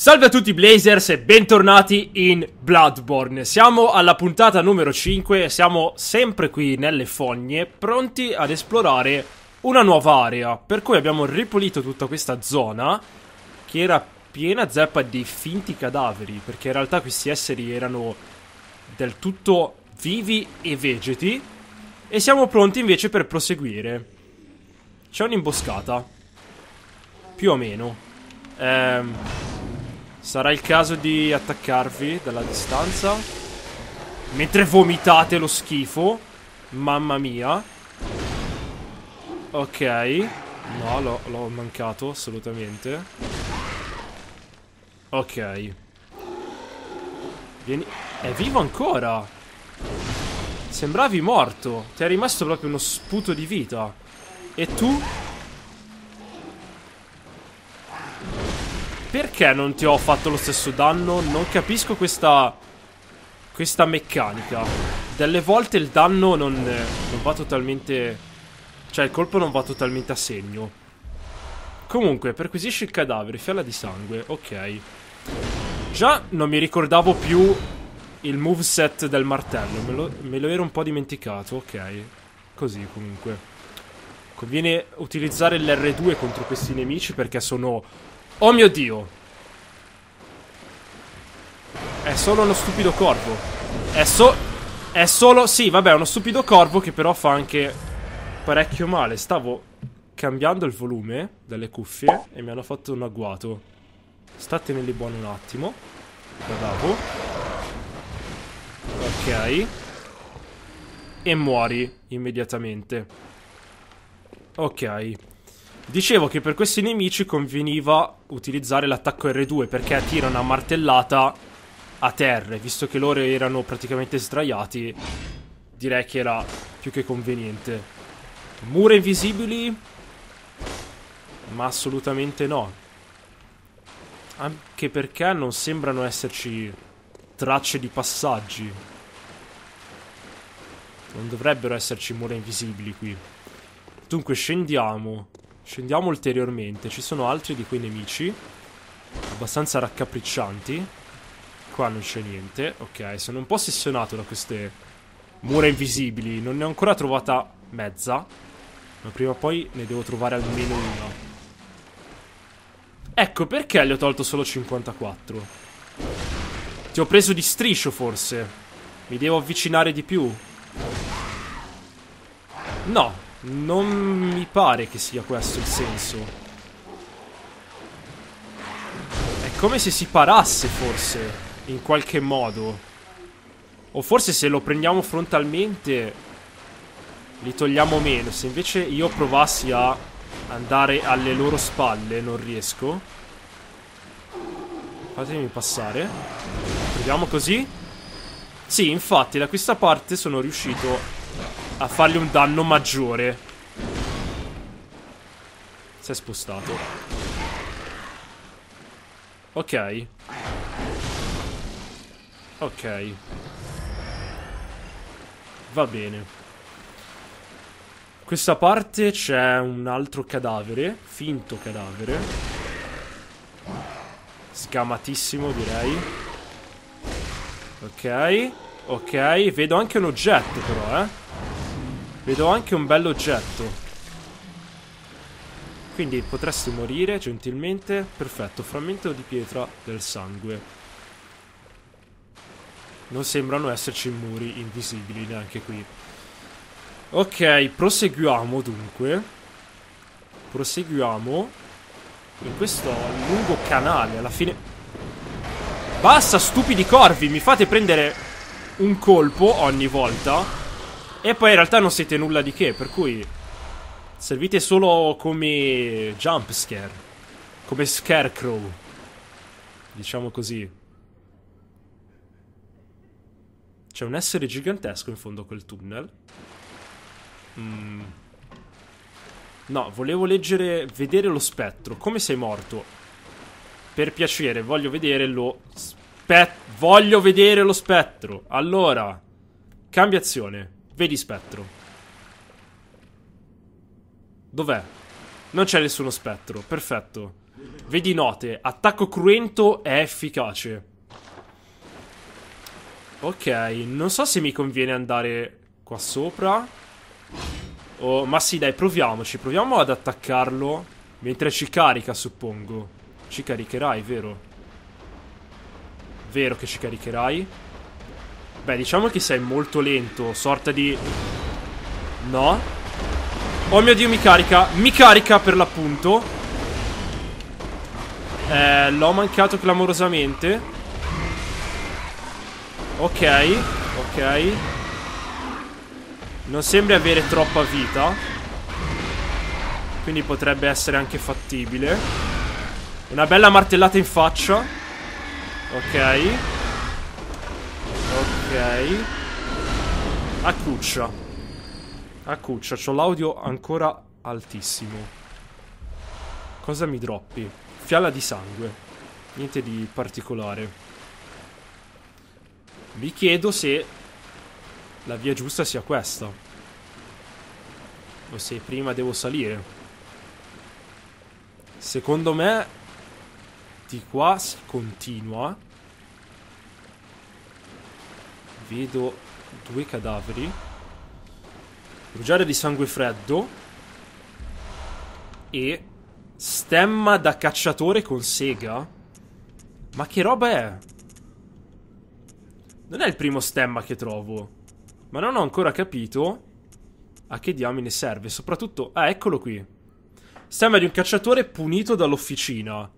Salve a tutti Blazers e bentornati in Bloodborne. Siamo alla puntata numero 5, siamo sempre qui nelle fogne, pronti ad esplorare una nuova area. Per cui abbiamo ripulito tutta questa zona, che era piena zeppa di finti cadaveri, perché in realtà questi esseri erano del tutto vivi e vegeti. E siamo pronti invece per proseguire. C'è un'imboscata, più o meno. Sarà il caso di attaccarvi dalla distanza mentre vomitate lo schifo. Mamma mia. Ok. No, l'ho mancato assolutamente. Ok. Vieni. È vivo ancora. Sembravi morto. Ti è rimasto proprio uno sputo di vita. E tu? Perché non ti ho fatto lo stesso danno? Non capisco questa meccanica. Delle volte il danno non va totalmente... Cioè il colpo non va totalmente a segno. Comunque, perquisisci il cadavere, fiala di sangue, ok. Già non mi ricordavo più il moveset del martello. Me lo ero un po' dimenticato, ok. Così comunque. Conviene utilizzare l'R2 contro questi nemici perché sono... Oh mio Dio! È solo uno stupido corvo. È solo... Sì, vabbè, è uno stupido corvo che però fa anche parecchio male. Stavo cambiando il volume delle cuffie e mi hanno fatto un agguato. Statene lì buono un attimo. Bravo. Ok. E muori immediatamente. Ok. Dicevo che per questi nemici conveniva utilizzare l'attacco R2 perché attira una martellata a terra. Visto che loro erano praticamente sdraiati, direi che era più che conveniente. Mura invisibili? Ma assolutamente no. Anche perché non sembrano esserci tracce di passaggi. Non dovrebbero esserci mura invisibili qui. Dunque scendiamo. Scendiamo ulteriormente, ci sono altri di quei nemici abbastanza raccapriccianti. Qua non c'è niente, ok, sono un po' ossessionato da queste mura invisibili. Non ne ho ancora trovata mezza, ma prima o poi ne devo trovare almeno una. Ecco perché gli ho tolto solo 54. Ti ho preso di striscio forse. Mi devo avvicinare di più. No. Non mi pare che sia questo il senso. È come se si parasse forse, in qualche modo. O forse se lo prendiamo frontalmente li togliamo meno. Se invece io provassi a andare alle loro spalle non riesco. Fatemi passare. Proviamo così. Sì, infatti da questa parte sono riuscito a fargli un danno maggiore. Si è spostato. Ok. Ok. Va bene. Questa parte c'è un altro cadavere. Finto cadavere. Sgamatissimo direi. Ok. Ok. Vedo anche un oggetto però Vedo anche un bello oggetto. Quindi potresti morire gentilmente. Perfetto, frammento di pietra del sangue. Non sembrano esserci muri invisibili neanche qui. Ok, proseguiamo dunque. Proseguiamo in questo lungo canale. Alla fine... Basta stupidi corvi, mi fate prendere un colpo ogni volta. E poi in realtà non siete nulla di che, per cui servite solo come jump scare, come scarecrow, diciamo così. C'è un essere gigantesco in fondo a quel tunnel. No, volevo vedere lo spettro. Come sei morto? Per piacere, voglio vedere lo spettro. Voglio vedere lo spettro. Allora, cambia azione. Vedi spettro. Dov'è? Non c'è nessuno spettro. Perfetto. Vedi note. Attacco cruento è efficace. Ok, non so se mi conviene andare qua sopra. Oh, ma sì, dai, proviamoci. Proviamo ad attaccarlo mentre ci carica, suppongo. Ci caricherai, vero? Vero che ci caricherai? Beh, diciamo che sei molto lento. Sorta di... no? Oh mio Dio, mi carica. Mi carica per l'appunto. L'ho mancato clamorosamente. Ok, ok. Non sembra avere troppa vita, quindi potrebbe essere anche fattibile. Una bella martellata in faccia. Ok. Ok. Accuccia. Accuccia. C'ho l'audio ancora altissimo. Cosa mi droppi? Fiala di sangue. Niente di particolare. Mi chiedo se la via giusta sia questa, o se prima devo salire. Secondo me di qua si continua. Vedo due cadaveri. Rugiada di sangue freddo e stemma da cacciatore con sega. Ma che roba è? Non è il primo stemma che trovo, ma non ho ancora capito a che diamine serve. Soprattutto... ah, eccolo qui. Stemma di un cacciatore punito dall'officina.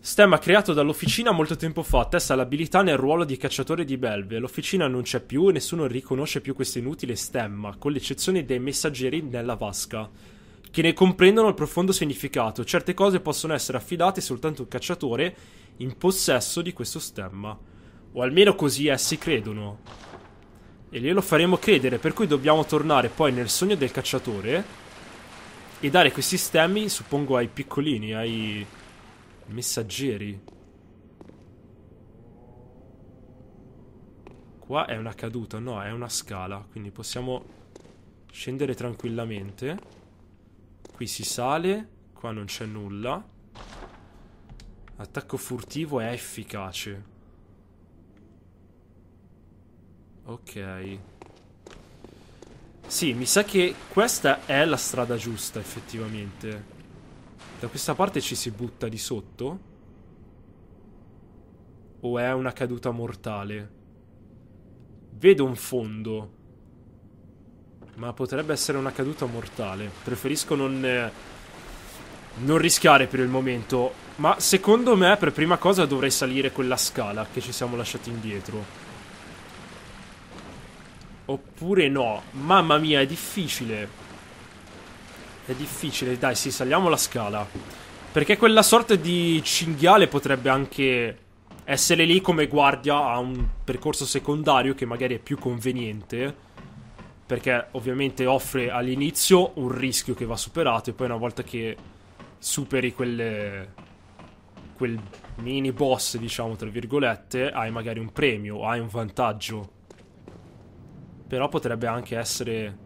Stemma creato dall'officina molto tempo fa. Attesta l'abilità nel ruolo di cacciatore di belve. L'officina non c'è più e nessuno riconosce più questo inutile stemma, con l'eccezione dei messaggeri nella vasca, che ne comprendono il profondo significato. Certe cose possono essere affidate soltanto a un cacciatore in possesso di questo stemma, o almeno così essi credono, e glielo faremo credere. Per cui dobbiamo tornare poi nel sogno del cacciatore e dare questi stemmi, suppongo, ai piccolini, ai messaggeri. Qua è una caduta, no, è una scala, quindi possiamo scendere tranquillamente. Qui si sale, qua non c'è nulla. Attacco furtivo è efficace. Ok. Sì, mi sa che questa è la strada giusta, effettivamente. Da questa parte ci si butta di sotto? O è una caduta mortale? Vedo un fondo, ma potrebbe essere una caduta mortale. Preferisco non rischiare per il momento. Ma secondo me per prima cosa dovrei salire quella scala che ci siamo lasciati indietro. Oppure no. Mamma mia, è difficile. È difficile. Dai, sì, saliamo la scala, perché quella sorta di cinghiale potrebbe anche essere lì come guardia a un percorso secondario che magari è più conveniente, perché ovviamente offre all'inizio un rischio che va superato, e poi una volta che superi quel mini boss, diciamo tra virgolette, hai magari un premio, hai un vantaggio. Però potrebbe anche essere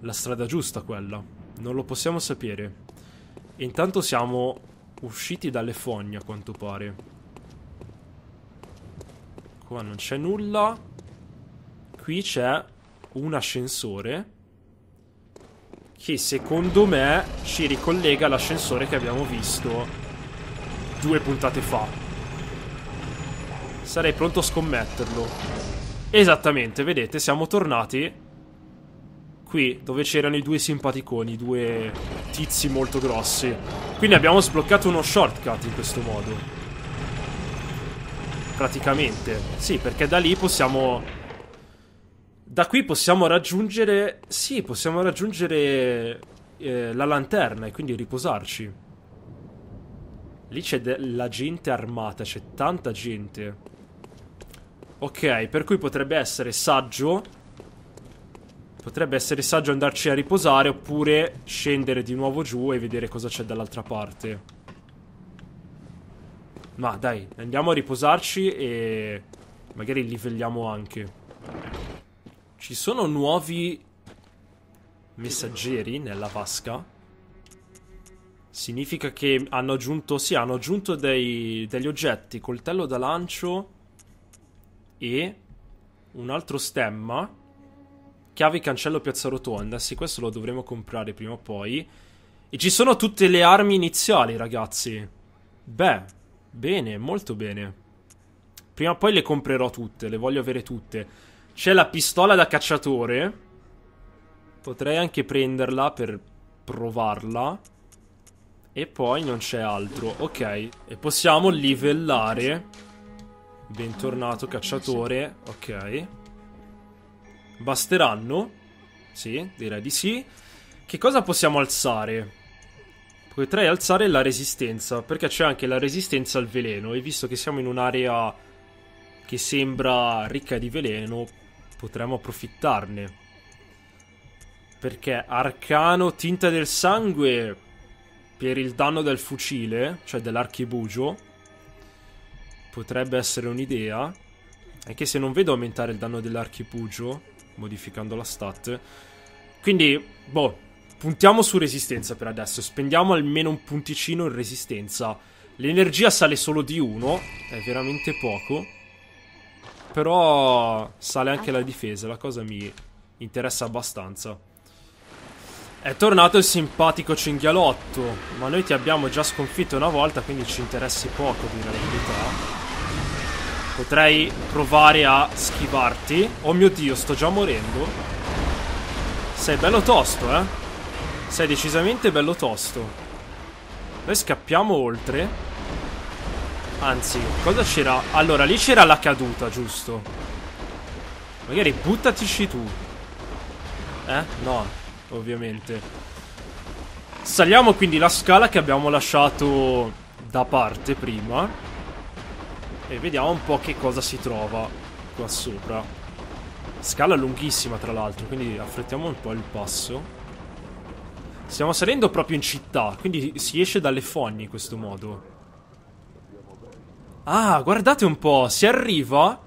la strada giusta quella. Non lo possiamo sapere. E intanto siamo usciti dalle fogne, a quanto pare. Qua non c'è nulla. Qui c'è un ascensore, che secondo me ci ricollega all'ascensore che abbiamo visto 2 puntate fa. Sarei pronto a scommetterlo. Esattamente, vedete, siamo tornati qui dove c'erano i due simpaticoni, i due tizi molto grossi. Quindi abbiamo sbloccato uno shortcut in questo modo. Praticamente, sì, perché da lì possiamo... da qui possiamo raggiungere... sì, possiamo raggiungere la lanterna e quindi riposarci. Lì c'è la gente armata, c'è tanta gente. Ok, per cui potrebbe essere saggio. Potrebbe essere saggio andarci a riposare, oppure scendere di nuovo giù e vedere cosa c'è dall'altra parte. Ma dai, andiamo a riposarci e magari livelliamo anche. Ci sono nuovi messaggeri nella vasca? Significa che hanno aggiunto... Sì, hanno aggiunto degli oggetti. Coltello da lancio e un altro stemma. Chiave cancello piazza rotonda. Sì, questo lo dovremo comprare prima o poi. E ci sono tutte le armi iniziali, ragazzi. Beh, bene, molto bene. Prima o poi le comprerò tutte, le voglio avere tutte. C'è la pistola da cacciatore. Potrei anche prenderla per provarla. E poi non c'è altro, ok. E possiamo livellare. Bentornato cacciatore, ok. Basteranno? Sì, direi di sì. Che cosa possiamo alzare? Potrei alzare la resistenza, perché c'è anche la resistenza al veleno. E visto che siamo in un'area che sembra ricca di veleno, potremmo approfittarne. Perché arcano, tinta del sangue... Per il danno del fucile, cioè dell'archibugio, potrebbe essere un'idea. Anche se non vedo aumentare il danno dell'archibugio, modificando la stat. Quindi, boh, puntiamo su resistenza per adesso. Spendiamo almeno un punticino in resistenza. L'energia sale solo di 1, è veramente poco. Però sale anche la difesa, la cosa mi interessa abbastanza. È tornato il simpatico cinghialotto, ma noi ti abbiamo già sconfitto una volta, quindi ci interessi poco di una verità. Potrei provare a schivarti. Oh mio Dio, sto già morendo. Sei bello tosto, eh? Sei decisamente bello tosto. Noi scappiamo oltre. Anzi, cosa c'era? Allora, lì c'era la caduta, giusto? Magari buttatici tu. No. Ovviamente. Saliamo quindi la scala che abbiamo lasciato da parte prima. E vediamo un po' che cosa si trova qua sopra. Scala lunghissima tra l'altro, quindi affrettiamo un po' il passo. Stiamo salendo proprio in città, quindi si esce dalle fogne in questo modo. Ah, guardate un po', si arriva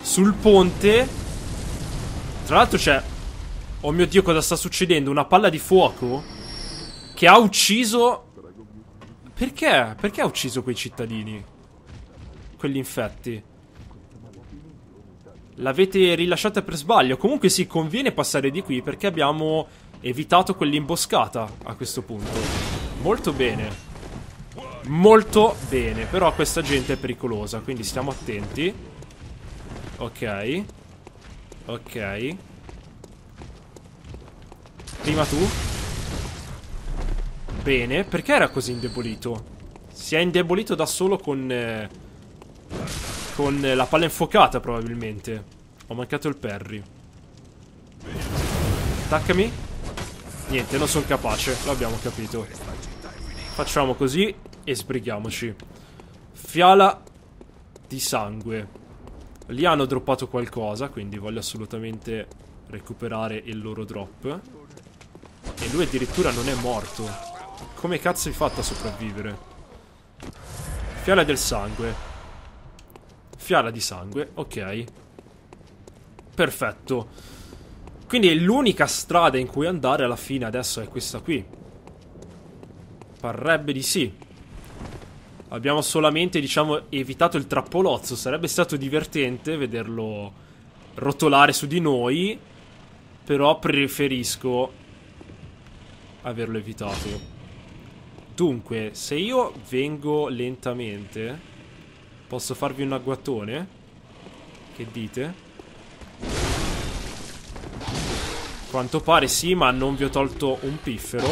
sul ponte. Tra l'altro c'è... Oh mio Dio, cosa sta succedendo? Una palla di fuoco che ha ucciso... Perché? Perché ha ucciso quei cittadini? Quelli infetti. L'avete rilasciata per sbaglio. Comunque sì, conviene passare di qui perché abbiamo evitato quell'imboscata a questo punto. Molto bene. Molto bene. Però questa gente è pericolosa, quindi stiamo attenti. Ok. Ok. Prima tu. Bene, perché era così indebolito? Si è indebolito da solo con la palla infuocata probabilmente. Ho mancato il parry. Attaccami. Niente, non sono capace, l'abbiamo capito. Facciamo così e sbrighiamoci. Fiala di sangue. Lì hanno droppato qualcosa, quindi voglio assolutamente recuperare il loro drop. E lui addirittura non è morto. Come cazzo hai fatto a sopravvivere? Fiala del sangue. Fiala di sangue, ok. Perfetto. Quindi l'unica strada in cui andare alla fine adesso è questa qui. Parrebbe di sì. Abbiamo solamente, diciamo, evitato il trappolozzo. Sarebbe stato divertente vederlo rotolare su di noi. Però preferisco... averlo evitato. Dunque, se io vengo lentamente, posso farvi un agguatone? Che dite? Quanto pare sì, ma non vi ho tolto un piffero.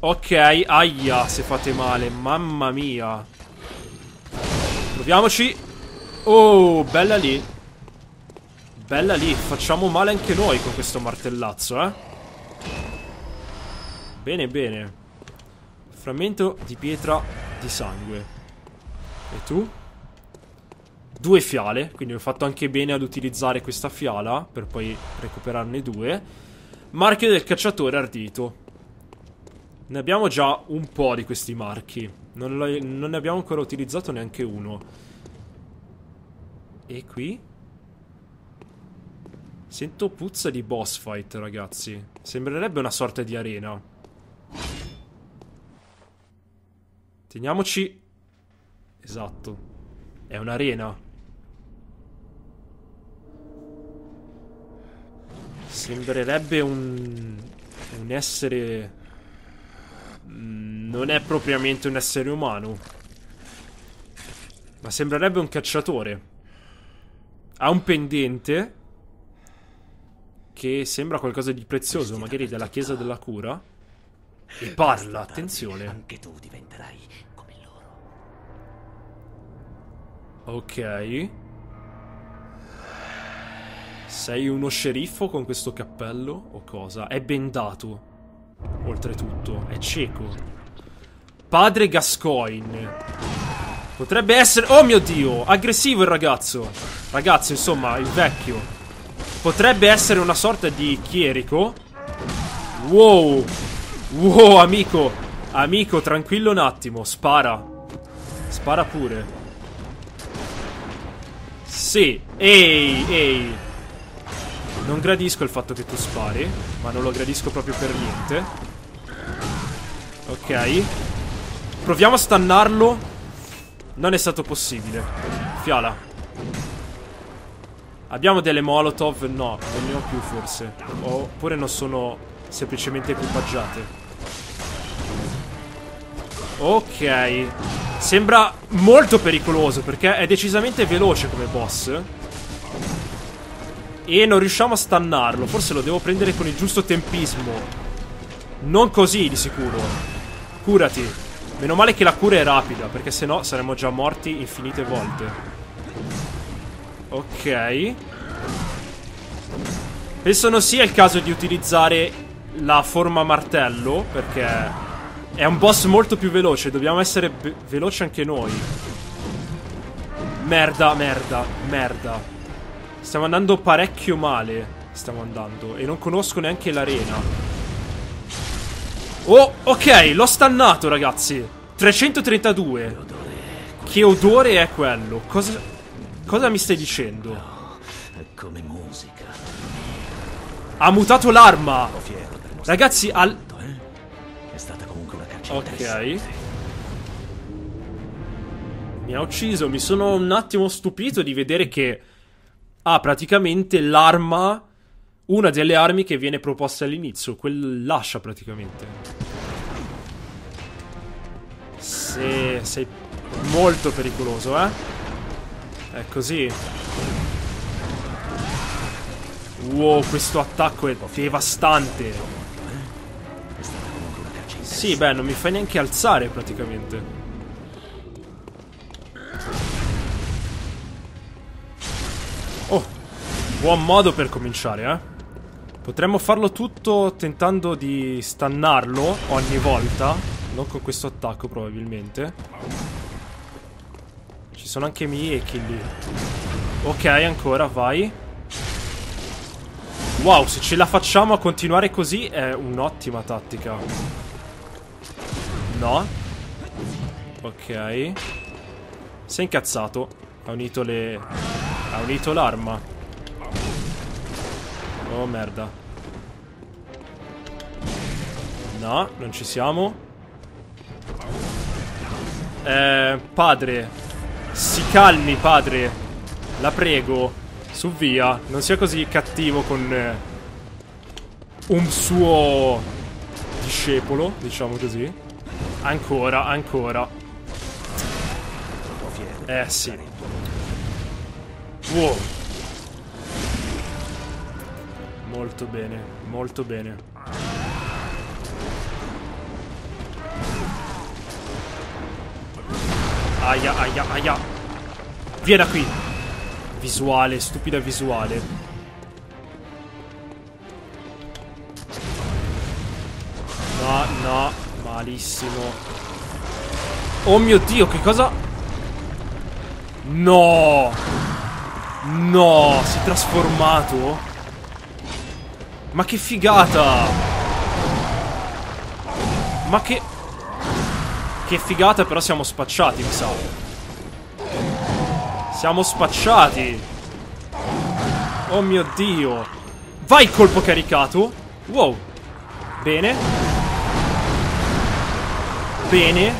Ok, aia, se fate male, mamma mia. Proviamoci. Oh, bella lì. Bella lì, facciamo male anche noi con questo martellazzo, eh. Bene, bene. Frammento di pietra di sangue. E tu? 2 fiale, quindi ho fatto anche bene ad utilizzare questa fiala per poi recuperarne 2. Marchio del cacciatore ardito. Ne abbiamo già un po' di questi marchi. Non ne abbiamo ancora utilizzato neanche uno. E qui? Sento puzza di boss fight, ragazzi. Sembrerebbe una sorta di arena. Teniamoci. Esatto. È un'arena. Sembrerebbe un essere... non è propriamente un essere umano, ma sembrerebbe un cacciatore. Ha un pendente che sembra qualcosa di prezioso, magari della chiesa della cura. E parla, attenzione. Anche tu diventerai come loro. Ok. Sei uno sceriffo con questo cappello o cosa? È bendato. Oltretutto, è cieco. Padre Gascoigne. Potrebbe essere... oh mio Dio! Aggressivo il ragazzo. Ragazzo, insomma, il vecchio. Potrebbe essere una sorta di chierico. Wow. Wow, amico. Amico, tranquillo un attimo. Spara. Spara pure. Sì. Ehi, ehi. Non gradisco il fatto che tu spari, ma non lo gradisco proprio per niente. Ok. Proviamo a stannarlo. Non è stato possibile. Fiala. Abbiamo delle molotov? No, non ne ho più forse. Oppure non sono semplicemente equipaggiate. Ok. Sembra molto pericoloso perché è decisamente veloce come boss. E non riusciamo a stannarlo. Forse lo devo prendere con il giusto tempismo. Non così di sicuro. Curati. Meno male che la cura è rapida, perché sennò saremmo già morti infinite volte. Ok. Penso non sia il caso di utilizzare la forma martello, perché è un boss molto più veloce. Dobbiamo essere veloci anche noi. Merda, merda, merda. Stiamo andando parecchio male. Stiamo andando. E non conosco neanche l'arena. Oh, ok, l'ho stannato, ragazzi. 332. Che odore è quello? Cosa mi stai dicendo? È come musica. Ha mutato l'arma. Ragazzi, al... è stata comunque una caccia. Ok. Mi ha ucciso. Mi sono un attimo stupito di vedere che praticamente l'arma... una delle armi che viene proposta all'inizio, quell'ascia praticamente. Se sei molto pericoloso, eh? È così. Wow, questo attacco è devastante. Sì, beh, non mi fai neanche alzare praticamente. Oh, buon modo per cominciare, eh? Potremmo farlo tutto tentando di stannarlo ogni volta. Non con questo attacco probabilmente. Ci sono anche miechi lì. Ok, ancora, vai. Wow, se ce la facciamo a continuare così è un'ottima tattica. No. Ok. Si è incazzato. Ha unito l'arma. Oh merda. No, non ci siamo. Padre, si calmi, padre. La prego. Su via. Non sia così cattivo con un suo discepolo, diciamo così. Ancora, ancora. Sì. Wow. Molto bene, molto bene. Aia, aia, aia. Vieni da qui. Visuale, stupida visuale. No, no, malissimo. Oh mio Dio, che cosa? No. No, si è trasformato? Ma che figata! Ma che... che figata, però siamo spacciati, mi sa. Siamo spacciati! Oh mio Dio! Vai, colpo caricato! Wow! Bene. Bene.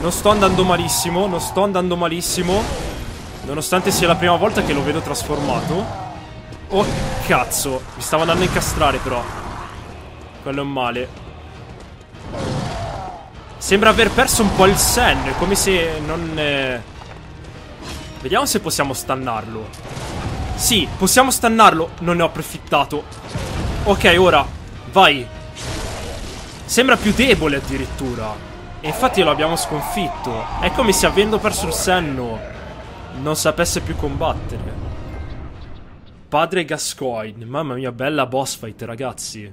Non sto andando malissimo, non sto andando malissimo, nonostante sia la prima volta che lo vedo trasformato. Oh, cazzo, mi stavo andando a incastrare però. Quello è un male. Sembra aver perso un po' il senno, è come se non... Vediamo se possiamo stannarlo. Sì, possiamo stannarlo. Non ne ho approfittato. Ok, ora, vai. Sembra più debole addirittura. E infatti lo abbiamo sconfitto. È come se avendo perso il senno non sapesse più combattere. Padre Gascoigne. Mamma mia, bella boss fight, ragazzi.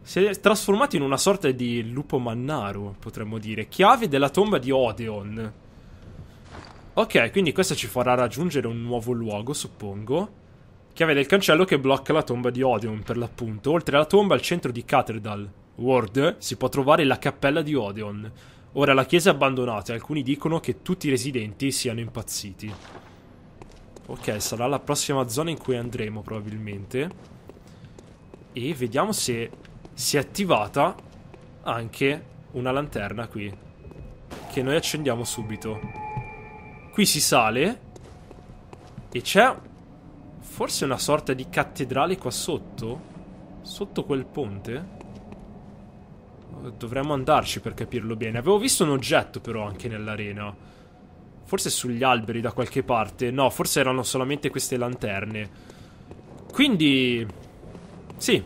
Si è trasformato in una sorta di lupo mannaro, potremmo dire. Chiave della tomba di Odeon. Ok, quindi questo ci farà raggiungere un nuovo luogo, suppongo. Chiave del cancello che blocca la tomba di Odeon, per l'appunto. Oltre alla tomba, al centro di Cathedral Ward si può trovare la cappella di Odeon. Ora la chiesa è abbandonata e alcuni dicono che tutti i residenti siano impazziti. Ok, sarà la prossima zona in cui andremo probabilmente. E vediamo se si è attivata anche una lanterna qui, che noi accendiamo subito. Qui si sale e c'è forse una sorta di cattedrale qua sotto, sotto quel ponte. Dovremmo andarci per capirlo bene. Avevo visto un oggetto però anche nell'arena. Forse sugli alberi da qualche parte. No, forse erano solamente queste lanterne. Quindi... sì,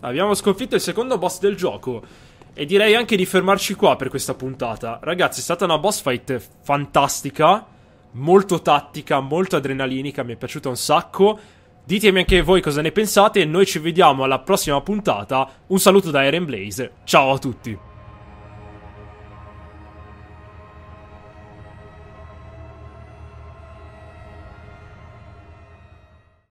abbiamo sconfitto il secondo boss del gioco. E direi anche di fermarci qua per questa puntata. Ragazzi, è stata una boss fight fantastica, molto tattica, molto adrenalinica. Mi è piaciuta un sacco. Ditemi anche voi cosa ne pensate e noi ci vediamo alla prossima puntata. Un saluto da ErenBlaze, ciao a tutti!